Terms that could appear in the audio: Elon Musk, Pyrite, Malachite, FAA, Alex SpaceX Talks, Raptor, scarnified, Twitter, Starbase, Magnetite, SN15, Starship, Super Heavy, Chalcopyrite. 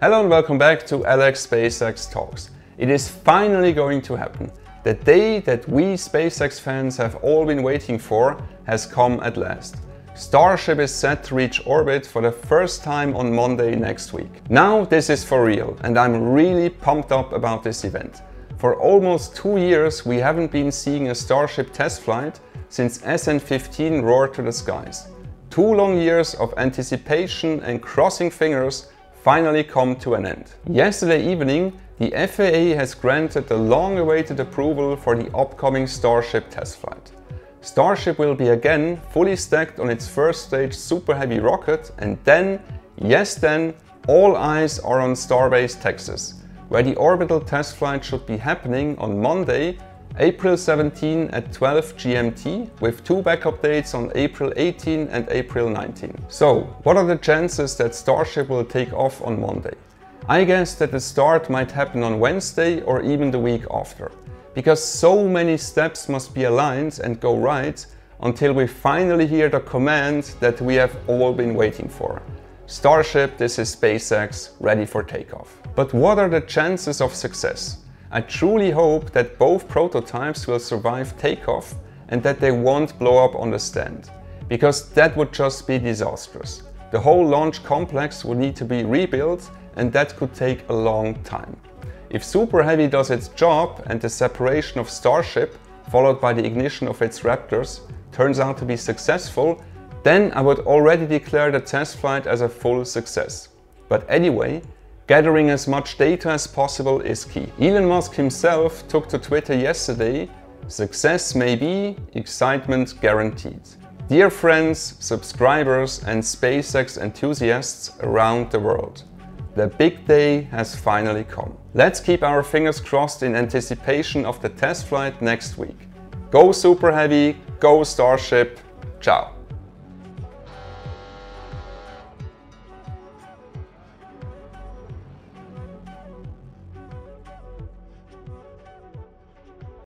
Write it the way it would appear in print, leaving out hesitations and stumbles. Hello and welcome back to Alex SpaceX Talks. It is finally going to happen. The day that we SpaceX fans have all been waiting for has come at last. Starship is set to reach orbit for the first time on Monday next week. Now this is for real, and I'm really pumped up about this event. For almost 2 years we haven't been seeing a Starship test flight since SN15 roared to the skies. 2 long years of anticipation and crossing fingers finally come to an end. Yesterday evening, the FAA has granted the long-awaited approval for the upcoming Starship test flight. Starship will be again fully stacked on its first stage Super Heavy rocket, and then, yes then, all eyes are on Starbase, Texas, where the orbital test flight should be happening on Monday, April 17 at 12 GMT, with 2 backup dates on April 18 and April 19. So, what are the chances that Starship will take off on Monday? I guess that the start might happen on Wednesday or even the week after, because so many steps must be aligned and go right until we finally hear the command that we have all been waiting for. Starship, this is SpaceX, ready for takeoff. But what are the chances of success? I truly hope that both prototypes will survive takeoff and that they won't blow up on the stand, because that would just be disastrous. The whole launch complex would need to be rebuilt, and that could take a long time. If Super Heavy does its job and the separation of Starship, followed by the ignition of its Raptors, turns out to be successful, then I would already declare the test flight as a full success. But anyway, gathering as much data as possible is key. Elon Musk himself took to Twitter yesterday, "Success may be, excitement guaranteed." Dear friends, subscribers and SpaceX enthusiasts around the world, the big day has finally come. Let's keep our fingers crossed in anticipation of the test flight next week. Go Super Heavy, go Starship, ciao.